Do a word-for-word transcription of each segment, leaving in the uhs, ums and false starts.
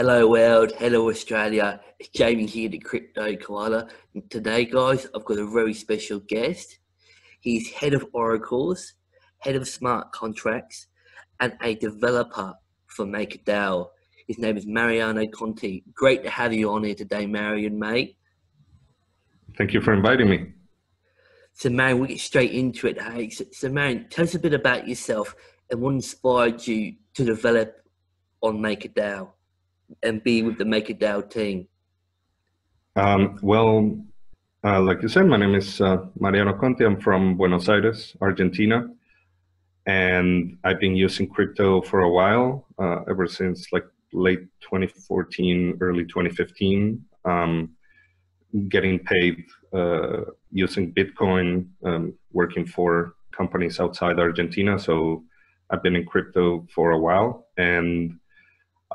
Hello world, hello Australia, it's Jamie here, the Crypto Koala. And today guys, I've got a very special guest. He's head of oracles, head of smart contracts, and a developer for MakerDAO. His name is Mariano Conti. Great to have you on here today, Marian, mate. Thank you for inviting me. So Marian, we'll get straight into it, hey? So, so Marian, tell us a bit about yourself and what inspired you to develop on MakerDAO and be with the MakerDAO team? Um, well, uh, like you said, my name is uh, Mariano Conti. I'm from Buenos Aires, Argentina. And I've been using crypto for a while, uh, ever since like late twenty fourteen, early twenty fifteen, um, getting paid uh, using Bitcoin, um, working for companies outside Argentina. So I've been in crypto for a while. And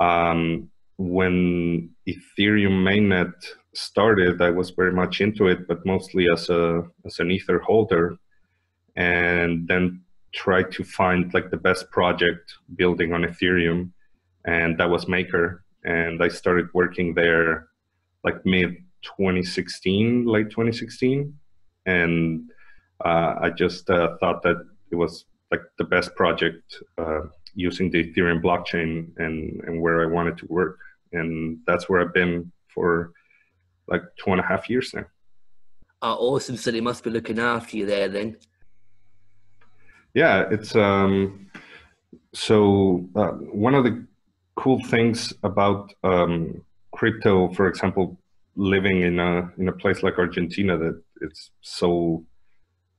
um, when Ethereum Mainnet started, I was very much into it, but mostly as a as an Ether holder, and then tried to find like the best project building on Ethereum, and that was Maker. And I started working there like mid twenty sixteen, late twenty sixteen, and uh, I just uh, thought that it was like the best project uh, using the Ethereum blockchain and, and where I wanted to work. And that's where I've been for like two and a half years now. Oh, awesome. So they must be looking after you there then. Yeah, it's, um, so uh, one of the cool things about um, crypto, for example, living in a, in a place like Argentina that it's so,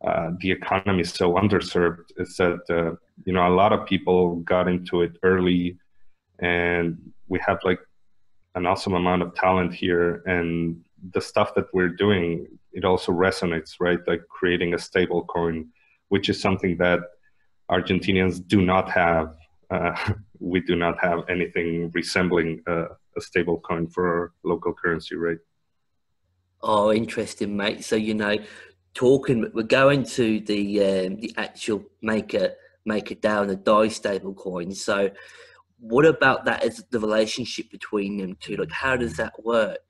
uh, the economy is so underserved, is that, uh, you know, a lot of people got into it early, and we have like an awesome amount of talent here, and the stuff that we're doing, it also resonates, right? Like creating a stable coin, which is something that Argentinians do not have. Uh, we do not have anything resembling uh, a stable coin for local currency, right? Oh, interesting, mate. So, you know, talking, we're going to the, um, the actual Maker, MakerDAO and the D A I stable coin. So what about that as the relationship between them two? Like, how does that work?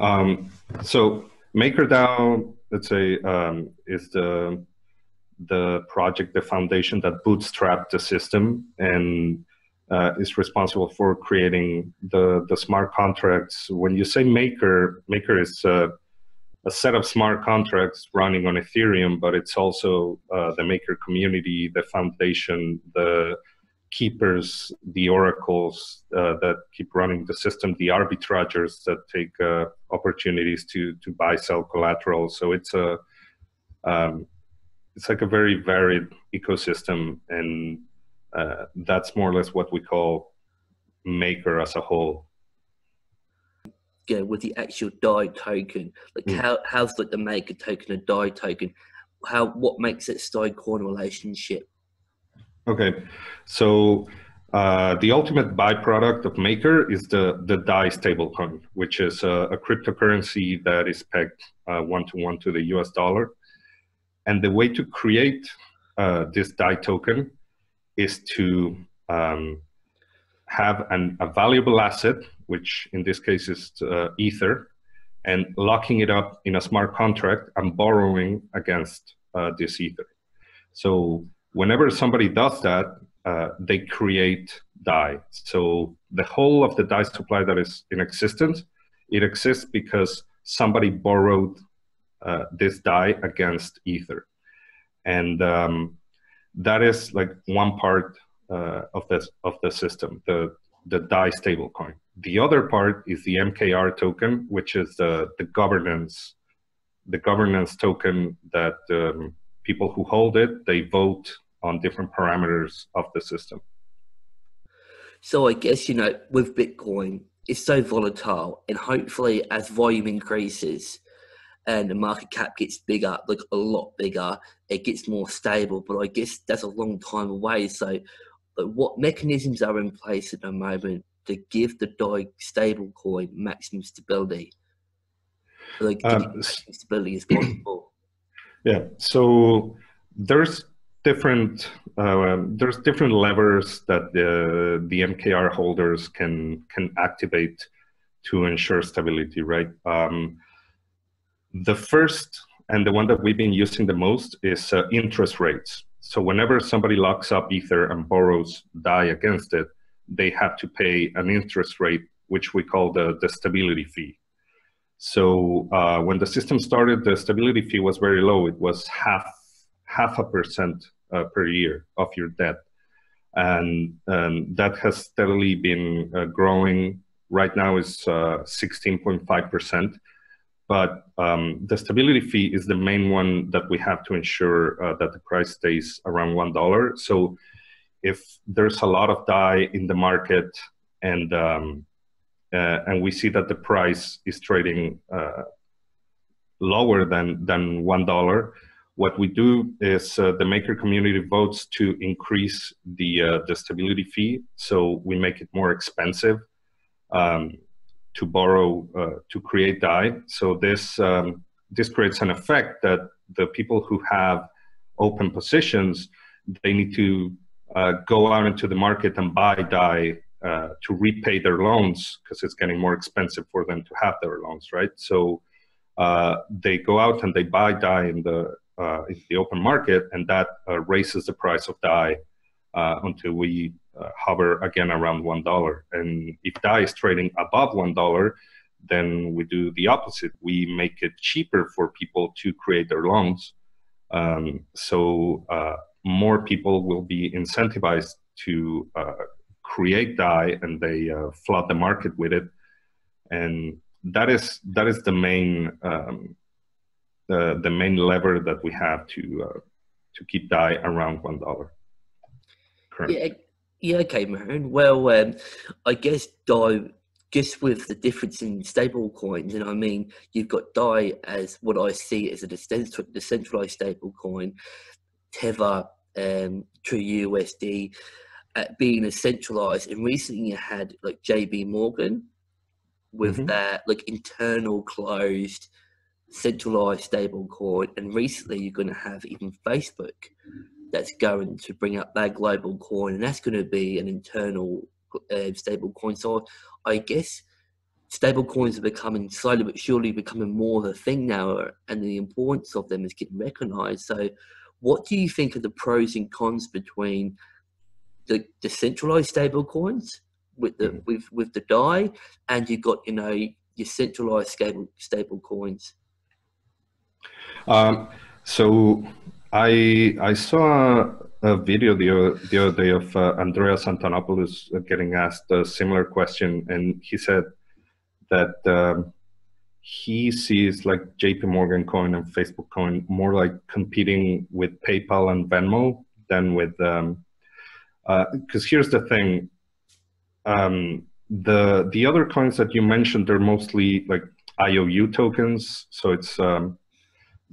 Um, so MakerDAO, let's say, um, is the, the project, the foundation that bootstrapped the system and uh, is responsible for creating the, the smart contracts. When you say Maker, Maker is uh, a set of smart contracts running on Ethereum, but it's also uh, the Maker community, the foundation, the Keepers, the oracles uh, that keep running the system, the arbitragers that take uh, opportunities to to buy, sell collateral. So it's a um, it's like a very varied ecosystem, and uh, that's more or less what we call Maker as a whole. Yeah, with the actual D A I token, like mm. how how's like the Maker token and D A I token? How what makes it style coin relationship? Okay, so uh, the ultimate byproduct of Maker is the, the D A I stablecoin, which is a, a cryptocurrency that is pegged uh, one-to-one to the U S dollar. And the way to create uh, this D A I token is to um, have an, a valuable asset, which in this case is uh, Ether, and locking it up in a smart contract and borrowing against uh, this Ether. So whenever somebody does that, uh, they create D A I. So the whole of the D A I supply that is in existence, it exists because somebody borrowed uh, this D A I against Ether. And um, that is like one part uh, of, this, of the system, the, the D A I stablecoin. The other part is the M K R token, which is the, the, governance, the governance token that um, people who hold it, they vote on different parameters of the system. So I guess, you know, with Bitcoin, it's so volatile, and hopefully as volume increases and the market cap gets bigger, like a lot bigger, it gets more stable, but I guess that's a long time away. So what mechanisms are in place at the moment to give the D A I stablecoin maximum stability? Like, um, maximum stability as possible. Yeah, so there's different uh, there's different levers that the the M K R holders can can activate to ensure stability, right? Um, the first and the one that we've been using the most is uh, interest rates. So whenever somebody locks up Ether and borrows D A I against it, they have to pay an interest rate, which we call the, the stability fee. So uh, when the system started, the stability fee was very low. It was half, half a percent uh, per year of your debt. And um, that has steadily been uh, growing. Right now it's sixteen point five percent. Uh, But um, the stability fee is the main one that we have to ensure uh, that the price stays around one dollar. So if there's a lot of D A I in the market and, um, uh, and we see that the price is trading uh, lower than, than one dollar, what we do is uh, the maker community votes to increase the, uh, the stability fee. So we make it more expensive. Um, to borrow, uh, to create D A I. So this, um, this creates an effect that the people who have open positions, they need to uh, go out into the market and buy D A I uh, to repay their loans, because it's getting more expensive for them to have their loans, right? So uh, they go out and they buy D A I in the, uh, in the open market, and that uh, raises the price of D A I uh, until we Uh, hover again around one dollar. And if D A I is trading above one dollar, then we do the opposite. We make it cheaper for people to create their loans. Um, so uh, more people will be incentivized to uh, create D A I, and they uh, flood the market with it. And that is, that is the main, um, uh, the main lever that we have to, uh, to keep D A I around one dollar. Yeah. Yeah, okay, Marion. Well, um, I guess D A I, just with the difference in stable coins, and I mean, you've got D A I as what I see as a decentralized stable coin, Tether, um, True U S D, uh, being a centralized. And recently you had like J P. Morgan with mm-hmm. that like internal closed centralized stable coin. And recently you're going to have even Facebook. That's going to bring up that global coin, and that's going to be an internal uh, stable coin. So I guess stable coins are becoming slowly but surely becoming more of a thing now, and the importance of them is getting recognized. So what do you think are the pros and cons between the decentralized stable coins with the, mm-hmm. with, with the D A I, and you've got, you know, your centralized stable, stable coins? Um, so... I I saw a video the other, the other day of uh, Andreas Antonopoulos getting asked a similar question, and he said that um, he sees like J P. Morgan coin and Facebook coin more like competing with PayPal and Venmo than with um, uh, because here's the thing, um, the the other coins that you mentioned, they're mostly like I O U tokens, so it's um,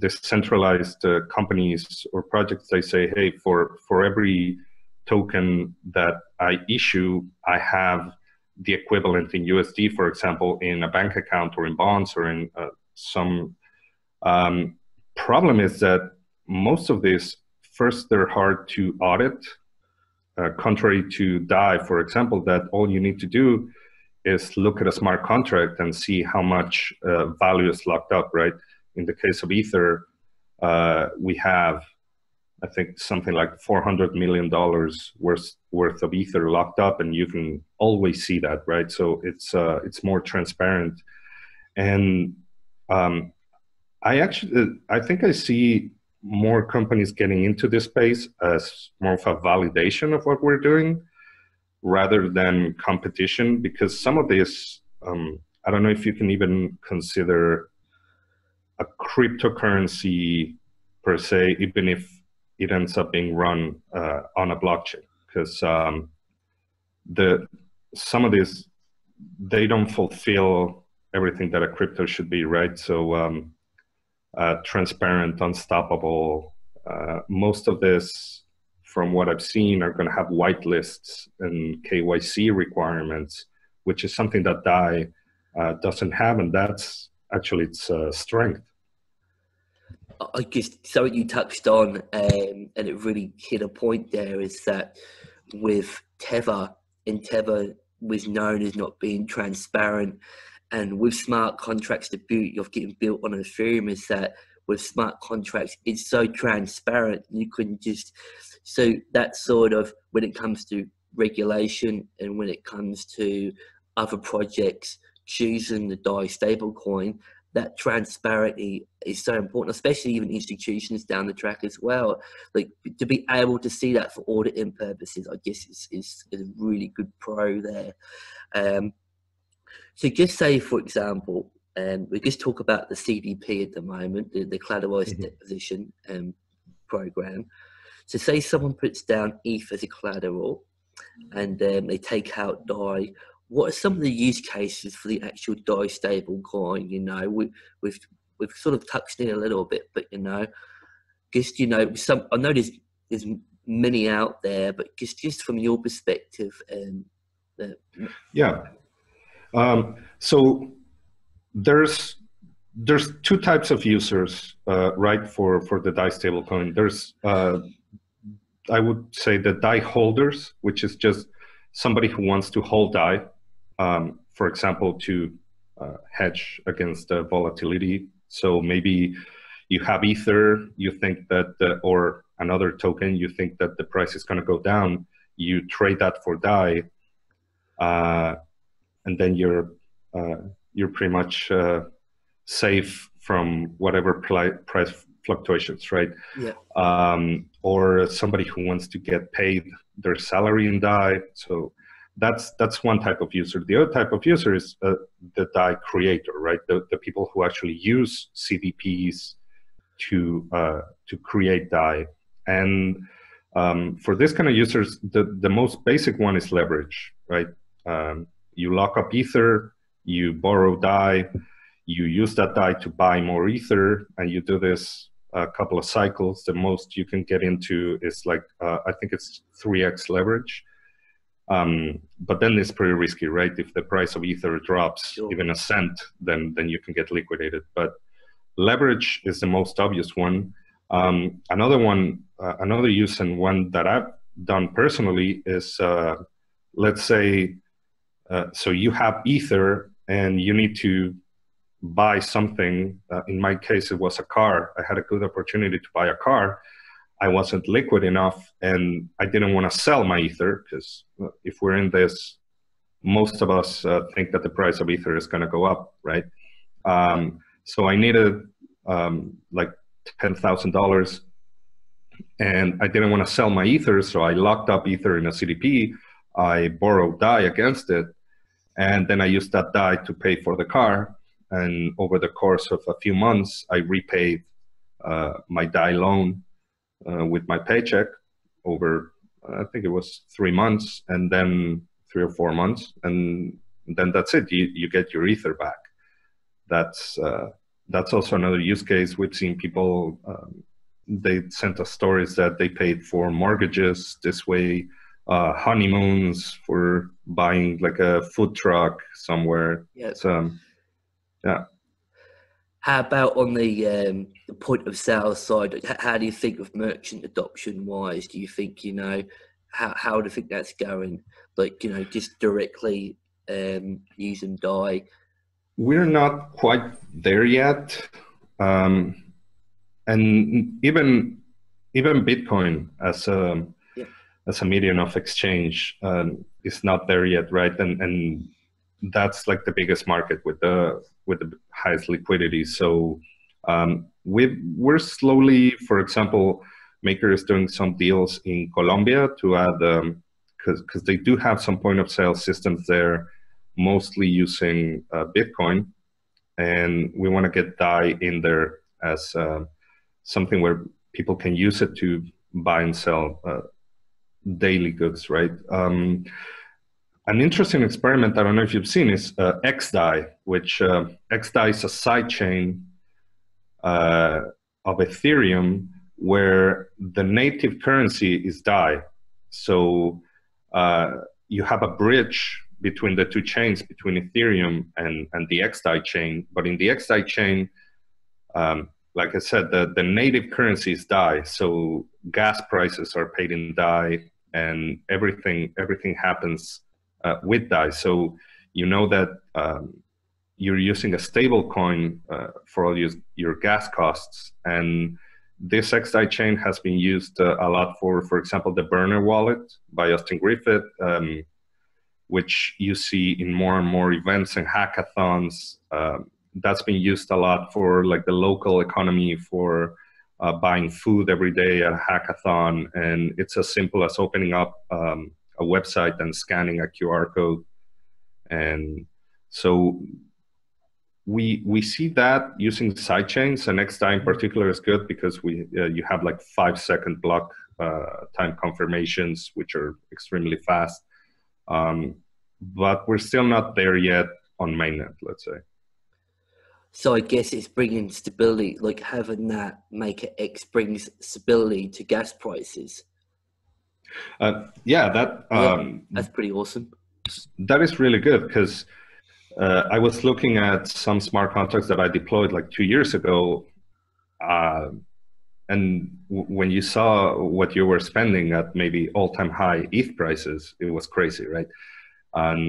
decentralized uh, companies or projects. They say, hey, for, for every token that I issue, I have the equivalent in U S D, for example, in a bank account or in bonds or in uh, some um, problem is that most of these, first, they're hard to audit, uh, contrary to D A I, for example, that all you need to do is look at a smart contract and see how much uh, value is locked up, right? In the case of Ether, uh, we have, I think, something like four hundred million dollars worth, worth of Ether locked up, and you can always see that, right? So it's, uh, it's more transparent. And um, I actually, I think I see more companies getting into this space as more of a validation of what we're doing rather than competition, because some of this, um, I don't know if you can even consider a cryptocurrency per se, even if it ends up being run uh, on a blockchain, because um, the some of these, they don't fulfill everything that a crypto should be, right? So um, uh, transparent, unstoppable. Uh, most of this, from what I've seen, are going to have whitelists and K Y C requirements, which is something that D A I uh, doesn't have, and that's actually its uh, strength. I just something you touched on, um, and it really hit a point there, is that with Tether, and Tether was known as not being transparent, and with smart contracts, the beauty of getting built on Ethereum is that with smart contracts, it's so transparent. You can just, so that sort of, when it comes to regulation and when it comes to other projects choosing the DAI stablecoin, that transparency is so important, especially even institutions down the track as well. Like, to be able to see that for auditing purposes, I guess is, is a really good pro there. Um, so just say, for example, um, we just talk about the C D P at the moment, the, the collateralized mm-hmm. deposition um, program. So say someone puts down E T H as a collateral and um, they take out DAI. What are some of the use cases for the actual DAI stable coin? You know, we, we've we've sort of touched in a little bit, but you know, just you know, some I know there's there's many out there, but just just from your perspective, um, uh, yeah. Um, so there's there's two types of users, uh, right? For for the DAI stable coin, there's uh, I would say the DAI holders, which is just somebody who wants to hold DAI. Um, for example, to uh, hedge against uh, volatility. So maybe you have Ether, you think that, uh, or another token, you think that the price is going to go down. You trade that for DAI, uh, and then you're uh, you're pretty much uh, safe from whatever price fluctuations, right? Yeah. Um, or somebody who wants to get paid their salary in DAI. So that's that's one type of user. The other type of user is uh, the DAI creator, right? The, the people who actually use C D Ps to uh, to create DAI. And um, for this kind of users, the, the most basic one is leverage, right? Um, you lock up Ether, you borrow DAI, you use that DAI to buy more Ether, and you do this a couple of cycles. The most you can get into is like, uh, I think it's three X leverage. Um, but then it's pretty risky, right? If the price of Ether drops sure. even a cent, then, then you can get liquidated. But leverage is the most obvious one. Um, another one, uh, another use, and one that I've done personally is, uh, let's say, uh, so you have Ether and you need to buy something. Uh, in my case, it was a car. I had a good opportunity to buy a car. I wasn't liquid enough, and I didn't want to sell my Ether, because if we're in this, most of us uh, think that the price of Ether is going to go up, right? Um, so I needed um, like ten thousand dollars, and I didn't want to sell my Ether, so I locked up Ether in a C D P. I borrowed DAI against it, and then I used that DAI to pay for the car. And over the course of a few months, I repaid uh, my DAI loan uh, with my paycheck over, I think it was three months, and then three or four months. And then that's it. You, you get your Ether back. That's, uh, that's also another use case. We've seen people, um, they sent us stories that they paid for mortgages this way, uh, honeymoons, for buying like a food truck somewhere. Yes. So, yeah. How about on the, um, the point of sale side? How do you think of merchant adoption wise? Do you think, you know, how, how do you think that's going? Like, you know, just directly um, using DAI? We're not quite there yet. Um, and even even Bitcoin as a, yeah. as a medium of exchange um, is not there yet, right? And, and that's like the biggest market with the with the highest liquidity. So um, we've, we're slowly, for example, Maker is doing some deals in Colombia to add, because um, they do have some point of sale systems there, mostly using uh, Bitcoin. And we want to get DAI in there as uh, something where people can use it to buy and sell uh, daily goods, right? Um, An interesting experiment, I don't know if you've seen, is uh, X D A I, which uh, X D A I is a sidechain uh, of Ethereum where the native currency is DAI. So uh, you have a bridge between the two chains, between Ethereum and, and the X D A I chain. But in the X D A I chain, um, like I said, the, the native currency is D A I. So gas prices are paid in D A I, and everything everything happens uh, with D A I. So you know that um, you're using a stable coin uh, for all your, your gas costs. And this X D A I chain has been used uh, a lot for, for example, the Burner Wallet by Austin Griffith, um, which you see in more and more events and hackathons. Uh, that's been used a lot for like the local economy, for uh, buying food every day at a hackathon. And it's as simple as opening up um, a website and scanning a Q R code. And so we we see that using sidechains, and X D A I in particular is good because we uh, you have like five second block uh, time confirmations, which are extremely fast. Um, but we're still not there yet on mainnet, let's say. So I guess it's bringing stability, like having that MakerX brings stability to gas prices. Uh, yeah, that um, that's pretty awesome. That is really good because uh, I was looking at some smart contracts that I deployed like two years ago. Uh, and w when you saw what you were spending at maybe all-time high E T H prices, it was crazy, right? Um,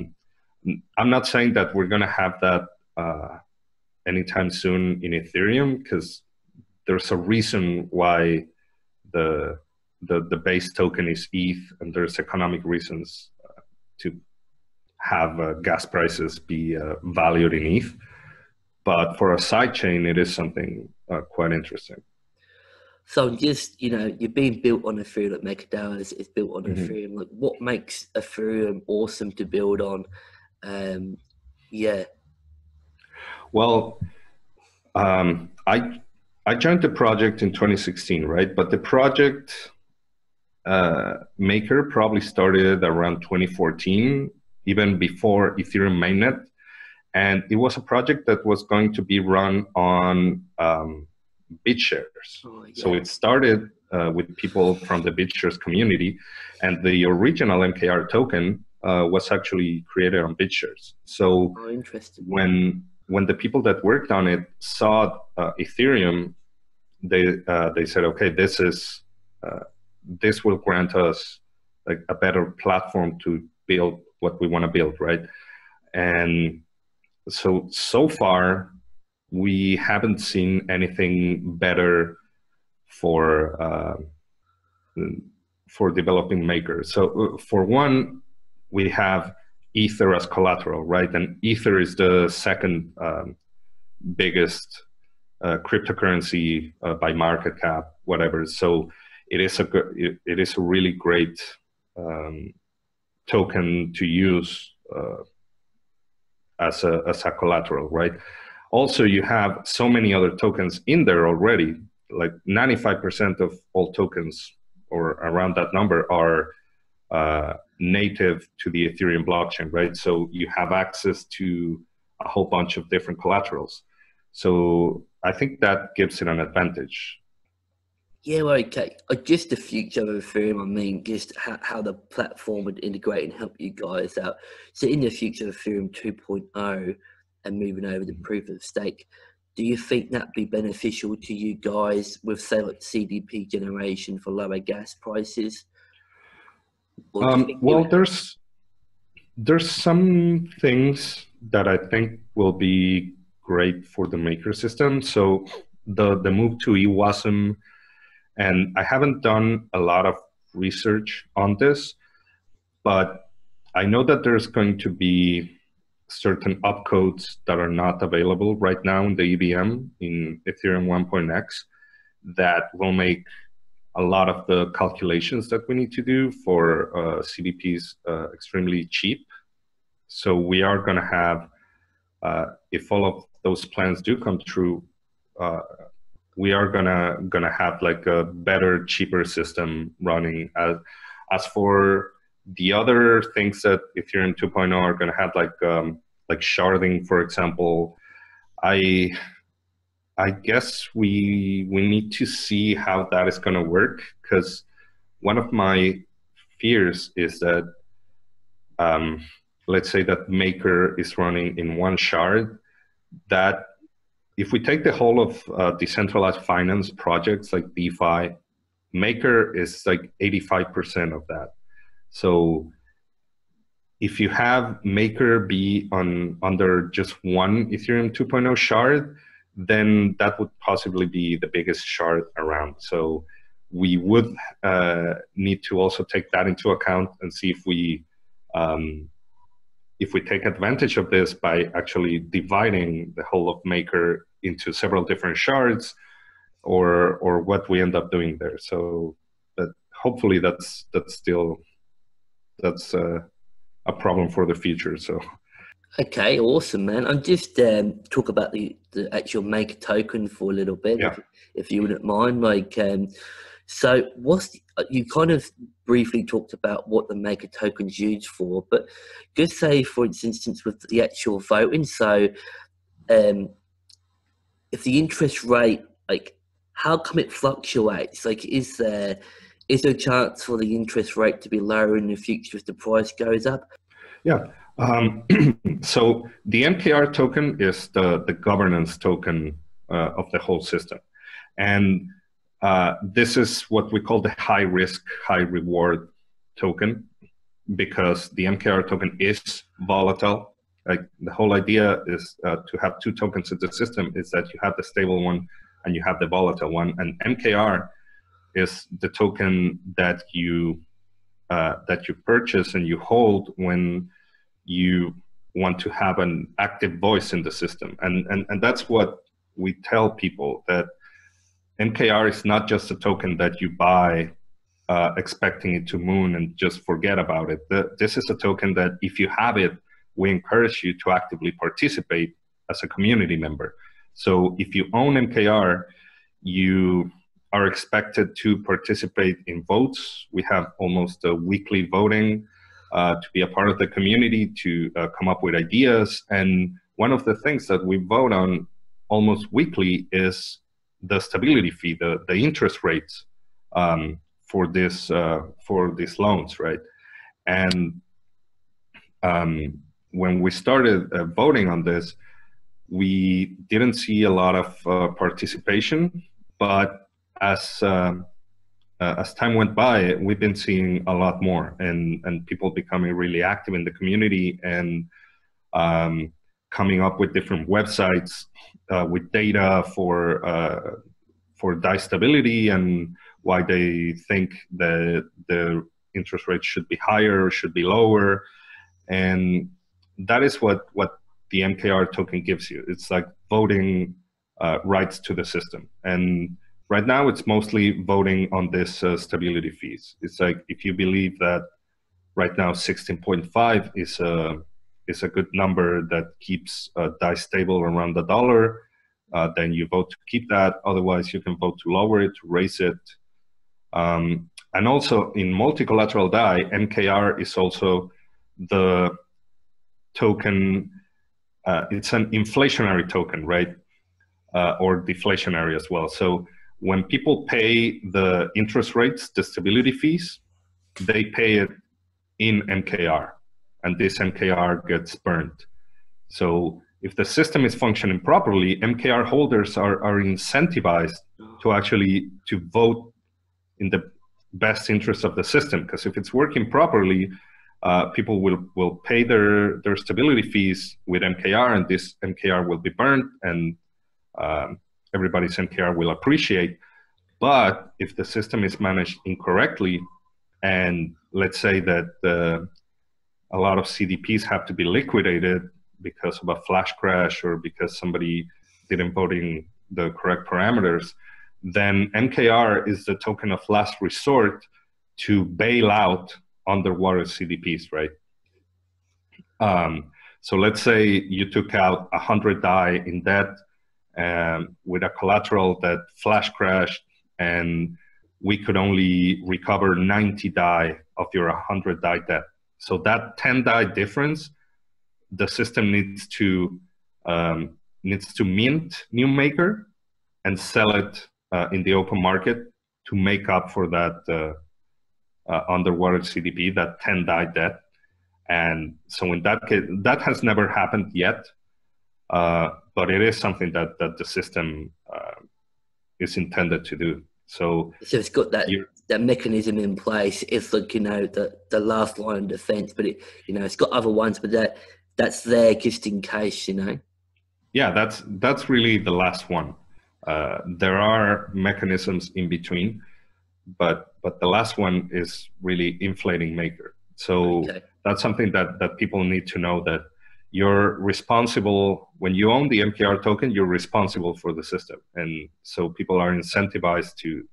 I'm not saying that we're going to have that uh, anytime soon in Ethereum, because there's a reason why the, the, the base token is E T H, and there's economic reasons uh, to have uh, gas prices be uh, valued in E T H. But for a sidechain, it is something uh, quite interesting. So just, you know, you're being built on Ethereum, like MakerDAO is, is built on mm-hmm. Ethereum. Like, what makes Ethereum awesome to build on? Um, yeah. Well, um, I, I joined the project in twenty sixteen, right? But the project uh, Maker probably started around twenty fourteen, even before Ethereum Mainnet. And it was a project that was going to be run on um, BitShares. Oh, yeah. So it started uh, with people from the BitShares community, and the original M K R token uh, was actually created on BitShares. So oh, interesting. when when the people that worked on it saw uh, Ethereum, they uh, they said, okay, this is uh, this will grant us like a better platform to build what we want to build, right? And so so far, we haven't seen anything better for uh, for developing Maker. So for one, we have Ether as collateral, right? And Ether is the second um, biggest uh, cryptocurrency uh, by market cap, whatever. So it is a it, it is a really great um, token to use uh, as a as a collateral, right? Also, you have so many other tokens in there already, like ninety-five percent of all tokens, or around that number, are uh, native to the Ethereum blockchain, right? So you have access to a whole bunch of different collaterals. So I think that gives it an advantage. Yeah, well, okay. Just the future of Ethereum, I mean, just how, how the platform would integrate and help you guys out. So in the future of Ethereum two point oh, and moving over to proof of stake, do you think that'd be beneficial to you guys with, say, like C D P generation for lower gas prices? Um, well, there's there's some things that I think will be great for the Maker system. So the the move to Ewasm, and I haven't done a lot of research on this, but I know that there's going to be certain opcodes that are not available right now in the E V M in Ethereum one point X that will make a lot of the calculations that we need to do for uh, C D Ps uh, extremely cheap. So we are going to have, uh, if all of those plans do come true, uh, we are going to going to have like a better, cheaper system running. As, as for the other things that Ethereum two point oh are going to have, like um, like sharding, for example, I I guess we we need to see how that is going to work, because one of my fears is that um, let's say that Maker is running in one shard, that if we take the whole of uh, decentralized finance projects like DeFi, Maker is like eighty-five percent of that. So if you have Maker be on under just one Ethereum two point oh shard, then that would possibly be the biggest shard around. So we would uh, need to also take that into account and see if we um, if we take advantage of this by actually dividing the whole of Maker into several different shards, or or what we end up doing there. So, but hopefully that's that's still that's uh, a problem for the future. So. Okay, awesome, man. I'm just um, talk about the, the actual Maker token for a little bit, yeah. if, if you wouldn't mind. Like, um, so what's the, you kind of briefly talked about what the Maker token's used for, but just say, for instance, with the actual voting. So, um, if the interest rate, like, how come it fluctuates? Like, is there is there a chance for the interest rate to be lower in the future if the price goes up? Yeah. Um, so the M K R token is the, the governance token uh, of the whole system. And uh, this is what we call the high risk, high reward token, because the M K R token is volatile. Like, the whole idea is uh, to have two tokens in the system is that you have the stable one and you have the volatile one. And M K R is the token that you, uh, that you purchase and you hold when you want to have an active voice in the system. And, and, and that's what we tell people, that M K R is not just a token that you buy uh, expecting it to moon and just forget about it. The, this is a token that if you have it, we encourage you to actively participate as a community member. So if you own M K R, you are expected to participate in votes. We have almost a weekly voting Uh, to be a part of the community, to uh, come up with ideas. And one of the things that we vote on almost weekly is the stability fee, the, the interest rates um, for this uh, for these loans, right? And um, when we started uh, voting on this, we didn't see a lot of uh, participation, but as uh, Uh, as time went by, we've been seeing a lot more, and, and people becoming really active in the community, and um, coming up with different websites uh, with data for uh, for D A I stability and why they think that the interest rate should be higher or should be lower. And that is what, what the M K R token gives you. It's like voting uh, rights to the system. And right now, it's mostly voting on this uh, stability fees. It's like, if you believe that right now sixteen point five is a, is a good number that keeps uh, D A I stable around the dollar, uh, then you vote to keep that. Otherwise, you can vote to lower it, to raise it. Um, and also, in multicollateral D A I, M K R is also the token. Uh, it's an inflationary token, right? Uh, or deflationary as well. So when people pay the interest rates, the stability fees, they pay it in M K R, and this M K R gets burned. So if the system is functioning properly, M K R holders are, are incentivized to actually to vote in the best interest of the system, because if it's working properly, uh, people will, will pay their, their stability fees with M K R, and this M K R will be burned, and um, everybody's M K R will appreciate. But if the system is managed incorrectly, and let's say that uh, a lot of C D Ps have to be liquidated because of a flash crash or because somebody didn't vote in the correct parameters, then M K R is the token of last resort to bail out underwater C D Ps, right? Um, so let's say you took out one hundred D A I in debt, Um, with a collateral that flash crashed, and we could only recover ninety D A I of your one hundred D A I debt. So that ten D A I difference, the system needs to um, needs to mint new Maker and sell it uh, in the open market to make up for that uh, uh, underwater C D P, that ten D A I debt. And so in that case, that has never happened yet. Uh, but it is something that, that the system uh, is intended to do. So, so it's got that that mechanism in place. It's like, you know, the, the last line of defense, but it, you know, it's got other ones, but that that's there just in case, you know? Yeah, that's, that's really the last one. Uh, there are mechanisms in between, but, but the last one is really inflating Maker. So okay. that's something that, that people need to know, that you're responsible, when you own the M K R token, you're responsible for the system. And so people are incentivized to,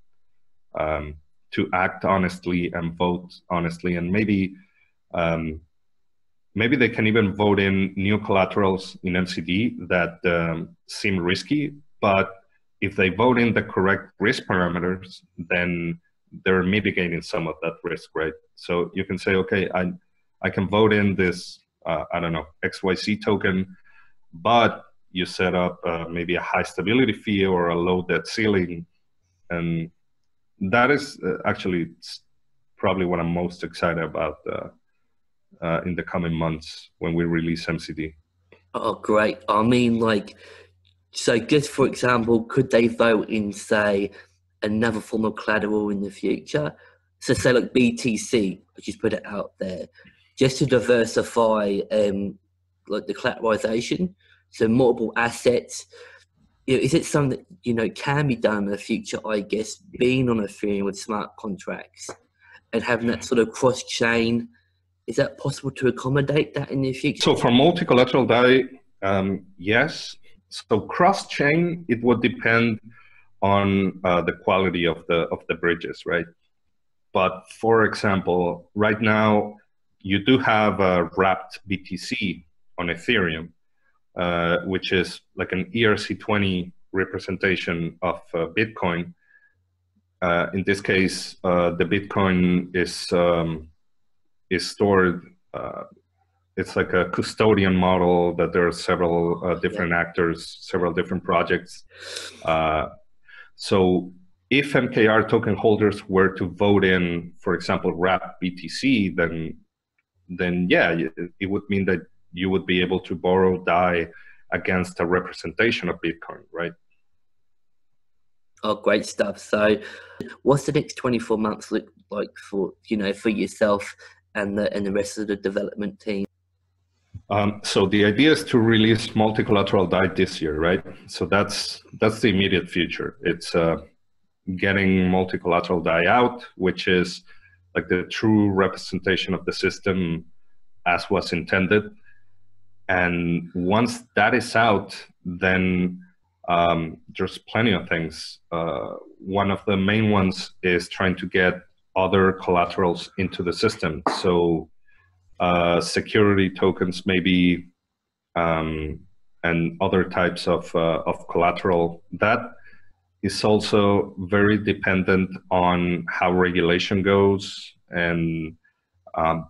um, to act honestly and vote honestly. And maybe, um, maybe they can even vote in new collaterals in M C D that um, seem risky, but if they vote in the correct risk parameters, then they're mitigating some of that risk, right? So you can say, okay, I, I can vote in this, uh, I don't know, X Y Z token, but you set up uh, maybe a high stability fee or a low debt ceiling. And that is uh, actually probably what I'm most excited about uh, uh, in the coming months when we release M C D. Oh, great. I mean, like, so just for example, could they vote in, say, another form of collateral in the future? So say like B T C, I just put it out there, just to diversify um, like the collateralization, so multiple assets. You know, is it something that, you know, can be done in the future, I guess, being on Ethereum with smart contracts and having that sort of cross-chain? Is that possible to accommodate that in the future? So for multi-collateral DAI, um, yes. So cross-chain, it would depend on uh, the quality of the of the bridges, right? But for example, right now, you do have a wrapped B T C on Ethereum, uh, which is like an E R C twenty representation of uh, Bitcoin. Uh, in this case, uh, the Bitcoin is um, is stored. Uh, it's like a custodian model that there are several uh, different yeah. actors, several different projects. Uh, so if M K R token holders were to vote in, for example, wrap B T C, then then yeah, it would mean that you would be able to borrow DAI against a representation of Bitcoin, right? Oh, great stuff. So what's the next twenty-four months look like for, you know, for yourself and the, and the rest of the development team? Um, so the idea is to release multi-collateral DAI this year, right? So that's, that's the immediate future. It's uh, getting multi-collateral DAI out, which is like the true representation of the system as was intended. And once that is out, then um, there's plenty of things. Uh, one of the main ones is trying to get other collaterals into the system. So uh, security tokens maybe, um, and other types of, uh, of collateral. That is also very dependent on how regulation goes and um,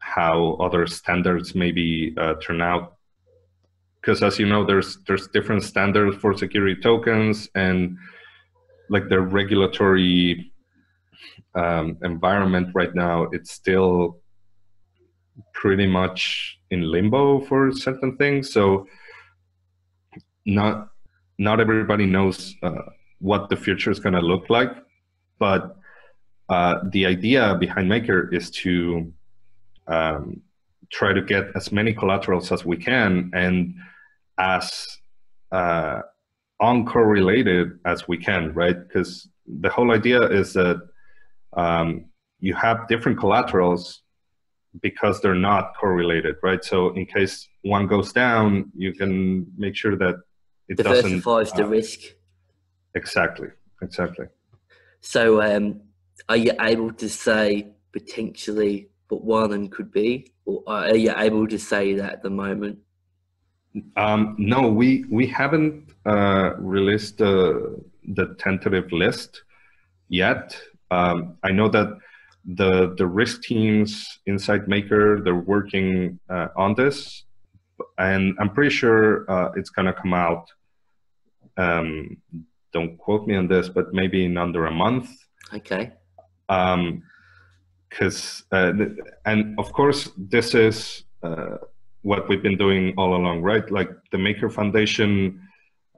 how other standards maybe uh, turn out. Because as you know, there's there's different standards for security tokens, and like the regulatory um, environment right now, it's still pretty much in limbo for certain things. So not not everybody knows uh, what the future is going to look like, but uh, the idea behind Maker is to um, try to get as many collaterals as we can and as uh, uncorrelated as we can, right? Because the whole idea is that um, you have different collaterals because they're not correlated, right? So in case one goes down, you can make sure that it diversifies the uh, risk. Exactly, exactly. So um, are you able to say potentially what one of them could be? Or are you able to say that at the moment? Um, no, we, we haven't uh, released uh, the tentative list yet. Um, I know that the, the risk teams inside Maker, they're working uh, on this, and I'm pretty sure uh, it's going to come out. Um, don't quote me on this, but maybe in under a month. Okay. Um, because, uh, and of course this is, uh, what we've been doing all along, right? Like the Maker Foundation,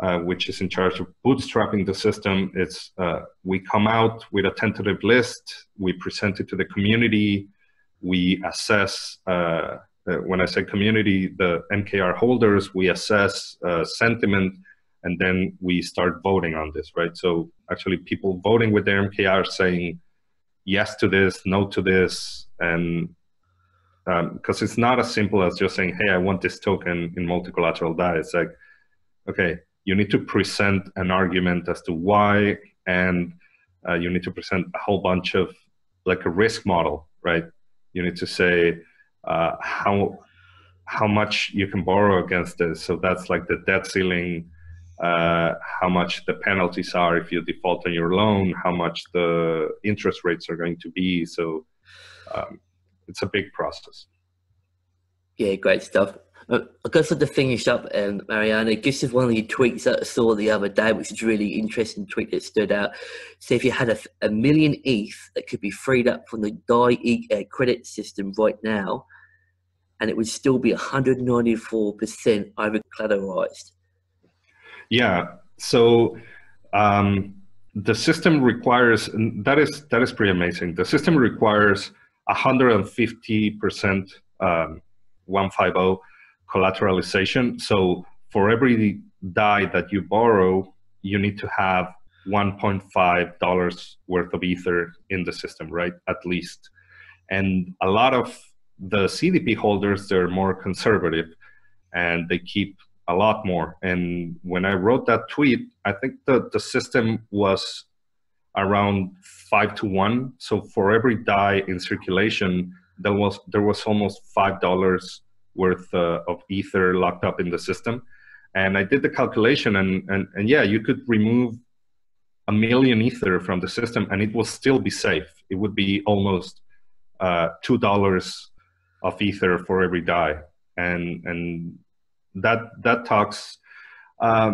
uh, which is in charge of bootstrapping the system, it's uh, we come out with a tentative list, we present it to the community, we assess, uh, uh, when I say community, the M K R holders, we assess uh, sentiment, and then we start voting on this, right? So actually people voting with their M K R saying yes to this, no to this, and because um, it's not as simple as just saying, hey, I want this token in multilateral D A I. It's like, okay, you need to present an argument as to why, and uh, you need to present a whole bunch of, like a risk model, right? You need to say uh, how, how much you can borrow against this. So that's like the debt ceiling, uh, how much the penalties are if you default on your loan, how much the interest rates are going to be. So, um, it's a big process. Yeah, great stuff. Uh, I guess to finish up, um, Mariano, just one of your tweets that I saw the other day, which is a really interesting tweet that stood out. So if you had a, a million E T H that could be freed up from the dYdX credit system right now, and it would still be one hundred ninety-four percent over-collateralized. Yeah, so um, the system requires, and that is, that is pretty amazing. The system requires one hundred fifty percent um, one fifty collateralization. So for every D A I that you borrow, you need to have one point five dollars worth of Ether in the system, right? At least. And a lot of the C D P holders, they're more conservative and they keep a lot more. And when I wrote that tweet, I think that the system was around five to one. So for every D A I in circulation, there was there was almost five dollars worth uh, of Ether locked up in the system. And I did the calculation, and and and yeah, you could remove a million Ether from the system, and it will still be safe. It would be almost uh, two dollars of Ether for every D A I, and and that that talks. Um,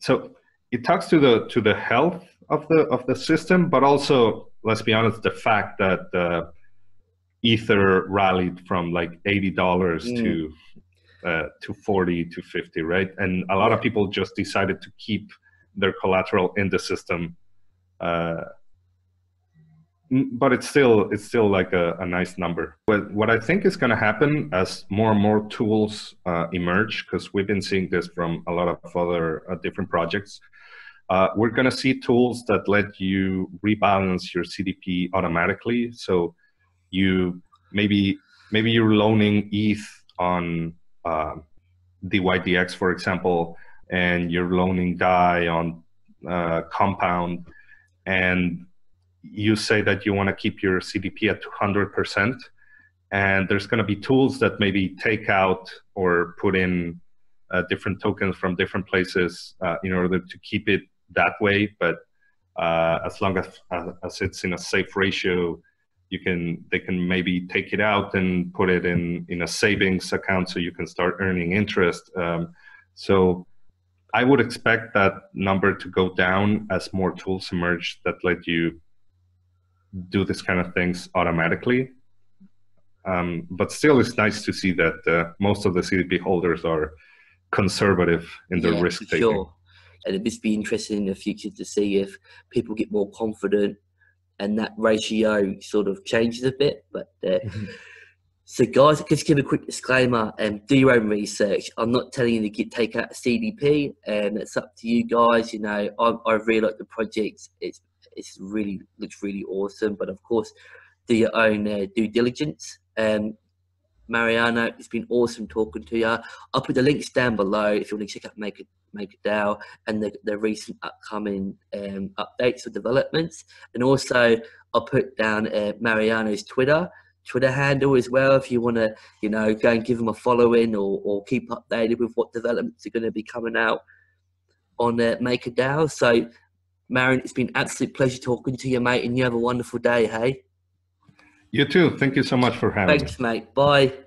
so it talks to the to the health of the of the system, but also, let's be honest, the fact that uh, Ether rallied from like eighty dollars mm. to uh, to forty to fifty, right? And a lot of people just decided to keep their collateral in the system, uh, but it's still it's still like a, a nice number. But what I think is going to happen as more and more tools uh, emerge, because we've been seeing this from a lot of other uh, different projects. Uh, we're going to see tools that let you rebalance your C D P automatically. So you maybe maybe you're loaning E T H on uh, dYdX, for example, and you're loaning D A I on uh, Compound, and you say that you want to keep your C D P at two hundred percent. And there's going to be tools that maybe take out or put in uh, different tokens from different places uh, in order to keep it that way, but uh, as long as, as it's in a safe ratio, you can they can maybe take it out and put it in in a savings account so you can start earning interest. Um, so I would expect that number to go down as more tools emerge that let you do this kind of things automatically. Um, but still, it's nice to see that uh, most of the C D P holders are conservative in their yeah, risk taking. Sure. And it'd just be interesting in the future to see if people get more confident and that ratio sort of changes a bit. But uh, so guys, just give a quick disclaimer and um, do your own research. I'm not telling you to get, take out a C D P, and it's up to you guys. You know, I, I really like the project. It's it's really looks really awesome. But of course, do your own uh, due diligence. Um, Mariano, it's been awesome talking to you. I'll put the links down below if you want to check out Make It. MakerDAO and the, the recent upcoming um, updates or developments, and also I'll put down uh, Mariano's Twitter Twitter handle as well if you want to, you know, go and give him a following or, or keep updated with what developments are going to be coming out on uh, MakerDAO. So Marion, it's been an absolute pleasure talking to you, mate, and you have a wonderful day. Hey, you too. Thank you so much for having me. Thanks, mate. Bye.